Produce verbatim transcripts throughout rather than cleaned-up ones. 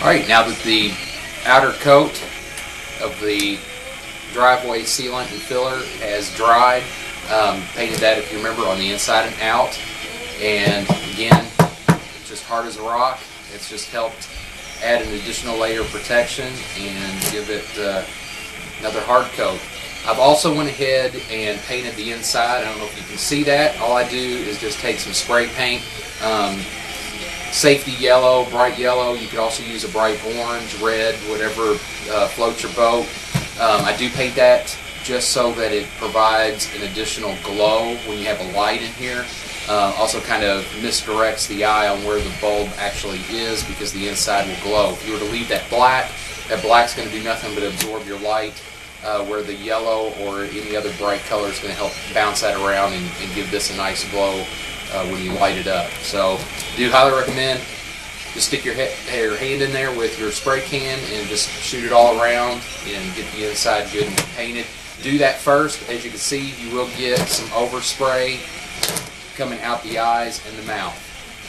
Alright, now that the outer coat of the driveway sealant and filler has dried, um, painted that, if you remember, on the inside and out, and again, just hard as a rock. It's just helped add an additional layer of protection and give it uh, another hard coat. I've also went ahead and painted the inside. I don't know if you can see that. All I do is just take some spray paint, um, safety yellow, bright yellow. You could also use a bright orange, red, whatever uh, floats your boat. Um, I do paint that just so that it provides an additional glow when you have a light in here. Uh, also kind of misdirects the eye on where the bulb actually is, because the inside will glow. If you were to leave that black, that black's going to do nothing but absorb your light, uh, where the yellow or any other bright color is going to help bounce that around and, and give this a nice glow uh, when you light it up. So I do highly recommend, just stick your, he your hand in there with your spray can and just shoot it all around and get the inside good and painted. Do that first. As you can see, you will get some overspray coming out the eyes and the mouth.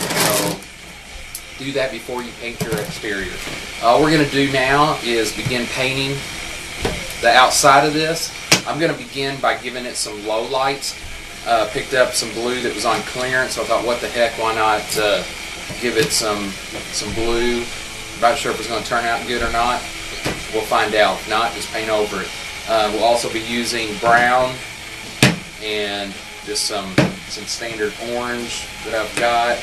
So do that before you paint your exterior. Uh, what we're going to do now is begin painting the outside of this. I'm going to begin by giving it some low lights. Uh, picked up some blue that was on clearance, so I thought, what the heck, why not uh, give it some some blue. Not sure if it's going to turn out good or not. We'll find out. If not, just paint over it. Uh, we'll also be using brown and just some some standard orange that I've got,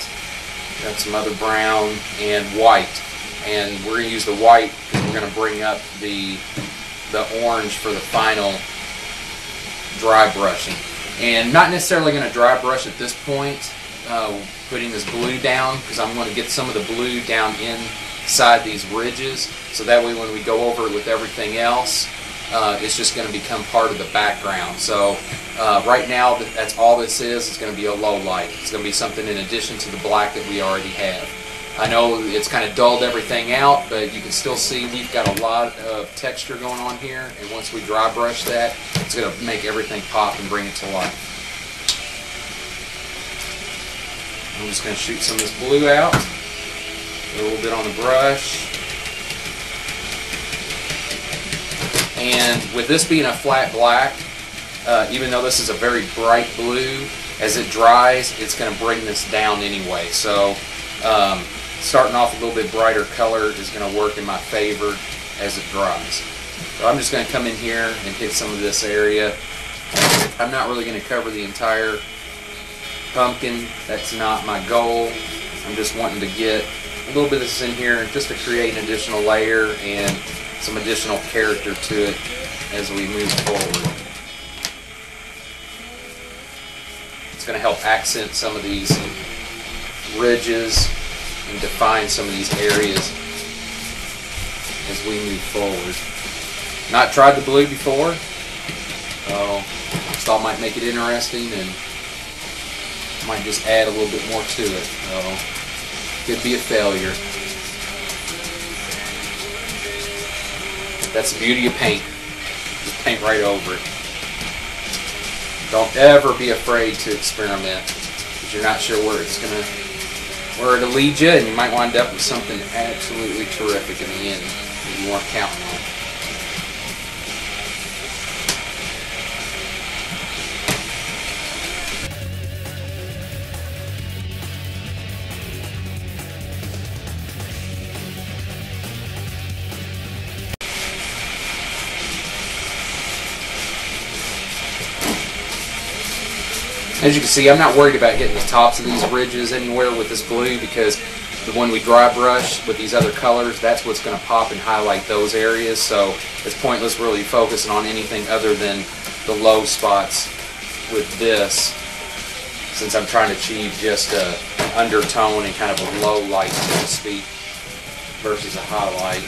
got some other brown and white, and we're going to use the white because we're going to bring up the the orange for the final dry brushing. And not necessarily going to dry brush at this point, uh, putting this blue down, because I'm going to get some of the blue down inside these ridges, so that way when we go over it with everything else, Uh, it's just going to become part of the background. So uh, right now, that's all this is. It's going to be a low light. It's going to be something in addition to the black that we already have. I know it's kind of dulled everything out, but you can still see we've got a lot of texture going on here, and once we dry brush that, it's going to make everything pop and bring it to life. I'm just going to shoot some of this blue out, a little bit on the brush. And with this being a flat black, uh, even though this is a very bright blue, as it dries, it's going to bring this down anyway. So um, starting off a little bit brighter color is going to work in my favor as it dries. So I'm just going to come in here and hit some of this area. I'm not really going to cover the entire pumpkin. That's not my goal. I'm just wanting to get a little bit of this in here just to create an additional layer and some additional character to it as we move forward. It's going to help accent some of these ridges and define some of these areas as we move forward. Not tried the blue before, so just thought might make it interesting and might just add a little bit more to it. So could be a failure. That's the beauty of paint. Just paint right over it. Don't ever be afraid to experiment, because you're not sure where it's gonna where it'll lead you, and you might wind up with something absolutely terrific in the end that you weren't counting on. As you can see, I'm not worried about hitting the tops of these ridges anywhere with this blue, because the one we dry brush with these other colors, that's what's going to pop and highlight those areas. So it's pointless really focusing on anything other than the low spots with this, since I'm trying to achieve just a undertone and kind of a low light, so to speak, versus a highlight.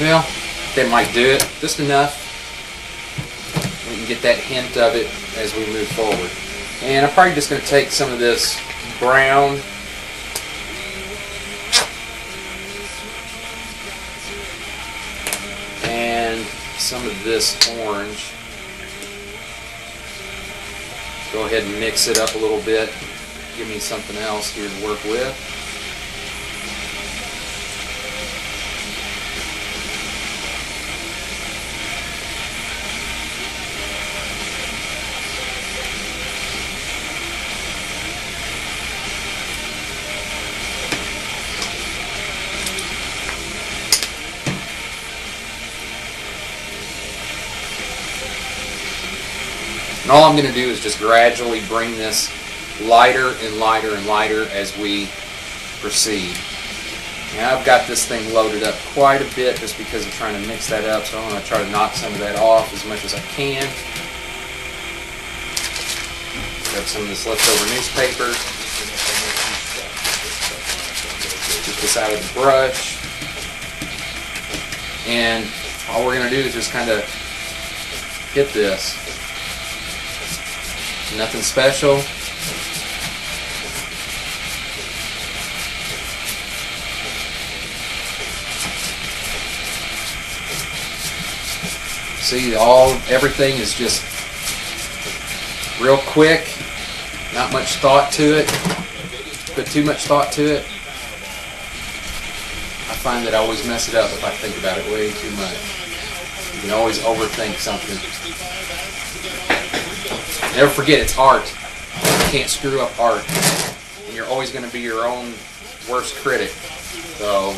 Well, that might do it. Just enough. We can get that hint of it as we move forward. And I'm probably just going to take some of this brown and some of this orange Go ahead and mix it up a little bit. Give me something else here to work with. And all I'm going to do is just gradually bring this lighter and lighter and lighter as we proceed. Now I've got this thing loaded up quite a bit just because I'm trying to mix that up, so I'm going to try to knock some of that off as much as I can. Grab some of this leftover newspaper. Get this out of the brush. And all we're going to do is just kind of hit this. Nothing special. See, all everything is just real quick. Not much thought to it. Put too much thought to it. I find that I always mess it up if I think about it way too much. You can always overthink something. Never forget, it's art. You can't screw up art. And you're always going to be your own worst critic. So...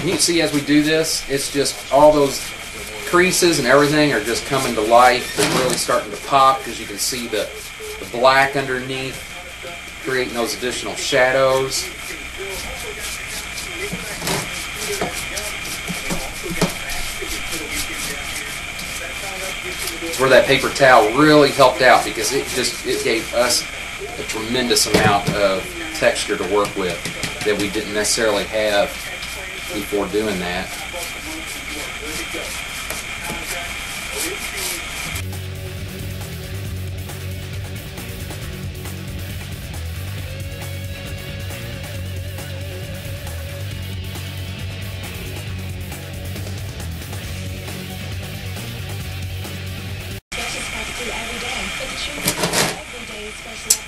and you can see as we do this, it's just all those creases and everything are just coming to life. They're really starting to pop because you can see the, the black underneath, creating those additional shadows. It's where that paper towel really helped out because it just it gave us a tremendous amount of texture to work with that we didn't necessarily have before doing that.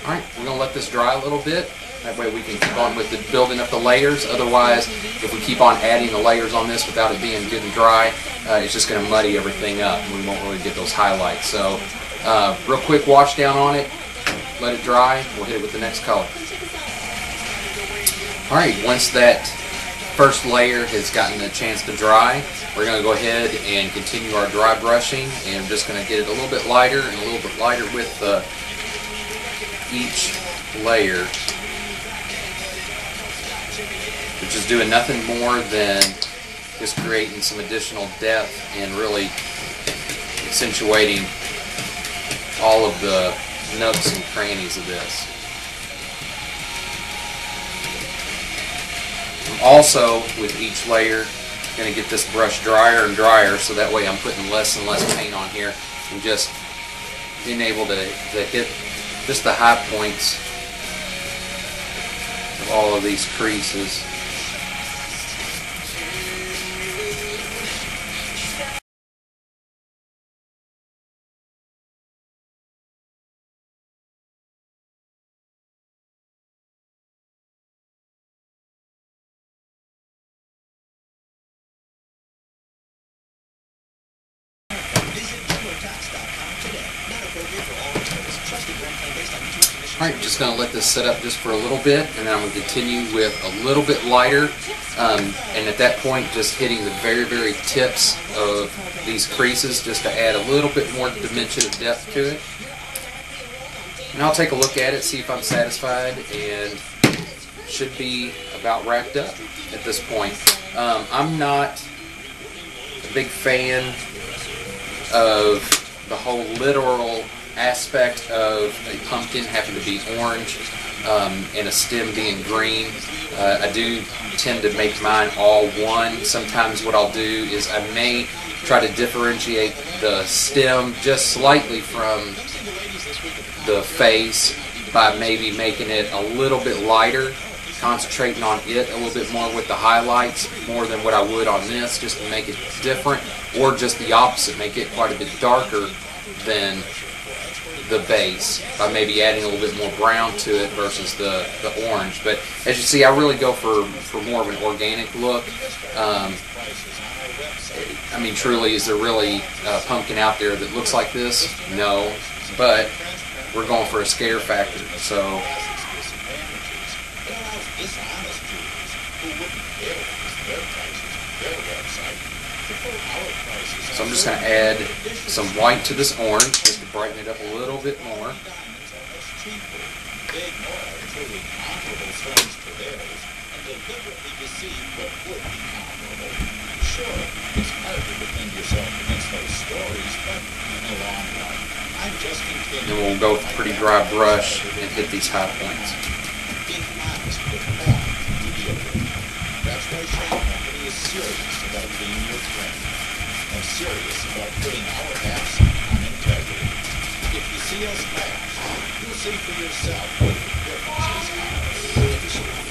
Alright, we're going to let this dry a little bit. That way we can keep on with the building up the layers. Otherwise, if we keep on adding the layers on this without it being good and dry, uh, it's just going to muddy everything up and we won't really get those highlights. So, uh, real quick wash down on it, let it dry, we'll hit it with the next color. Alright, once that first layer has gotten a chance to dry, we're going to go ahead and continue our dry brushing, and I'm just going to get it a little bit lighter and a little bit lighter with uh, each layer, which is doing nothing more than just creating some additional depth and really accentuating all of the nooks and crannies of this. Also, with each layer, I'm going to get this brush drier and drier, so that way I'm putting less and less paint on here and just being able to, to hit just the high points of all of these creases. Alright, just going to let this sit up just for a little bit, and then I'm going to continue with a little bit lighter, um, and at that point just hitting the very, very tips of these creases just to add a little bit more dimension of depth to it. And I'll take a look at it, see if I'm satisfied, and should be about wrapped up at this point. Um, I'm not a big fan of the whole literal aspect of a pumpkin having to be orange um, and a stem being green. Uh, I do tend to make mine all one. Sometimes what I'll do is I may try to differentiate the stem just slightly from the face by maybe making it a little bit lighter, concentrating on it a little bit more with the highlights more than what I would on this, just to make it different, or just the opposite, make it quite a bit darker than the base by maybe adding a little bit more brown to it versus the, the orange. But as you see, I really go for, for more of an organic look. Um, I mean, truly, is there really a pumpkin out there that looks like this? No, but we're going for a scare factor. So So I'm just going to add some white to this orange just to brighten it up a little bit more. And then we'll go with a pretty dry brush and hit these high points. Serious about putting our hats on integrity. If you see us laugh, you'll see for yourself what the difference is.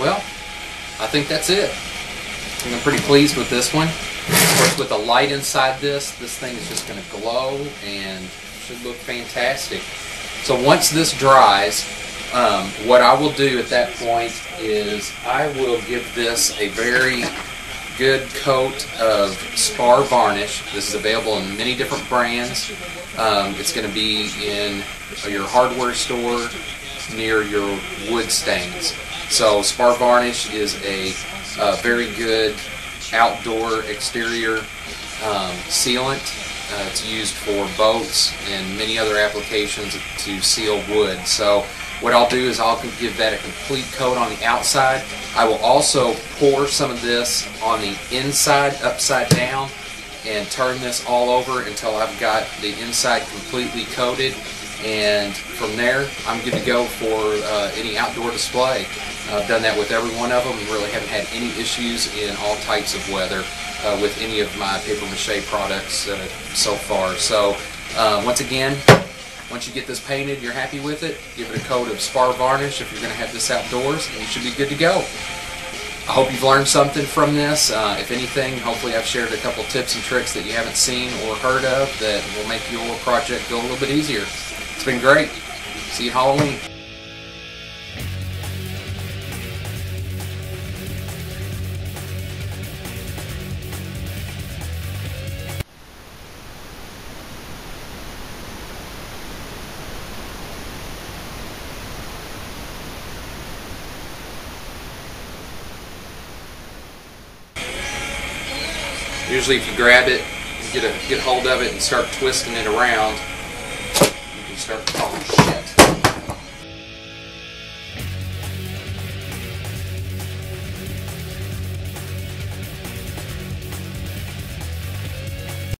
Well, I think that's it. I'm pretty pleased with this one. Of course, with the light inside this, this thing is just going to glow and should look fantastic. So once this dries, um, what I will do at that point is I will give this a very good coat of Spar varnish. This is available in many different brands. Um, it's going to be in your hardware store near your wood stains. So Spar varnish is a uh, very good outdoor exterior um, sealant. Uh, it's used for boats and many other applications to seal wood. So what I'll do is I'll give that a complete coat on the outside. I will also pour some of this on the inside upside down and turn this all over until I've got the inside completely coated. And from there, I'm good to go for uh, any outdoor display. Uh, I've done that with every one of them. We really haven't had any issues in all types of weather uh, with any of my papier-mâché products uh, so far. So uh, once again, once you get this painted, you're happy with it, give it a coat of Spar varnish if you're going to have this outdoors, and you should be good to go. I hope you've learned something from this. Uh, if anything, hopefully I've shared a couple tips and tricks that you haven't seen or heard of that will make your project go a little bit easier. It's been great. See you Halloween. Usually if you grab it, you get a get hold of it and start twisting it around, you can start, oh shit.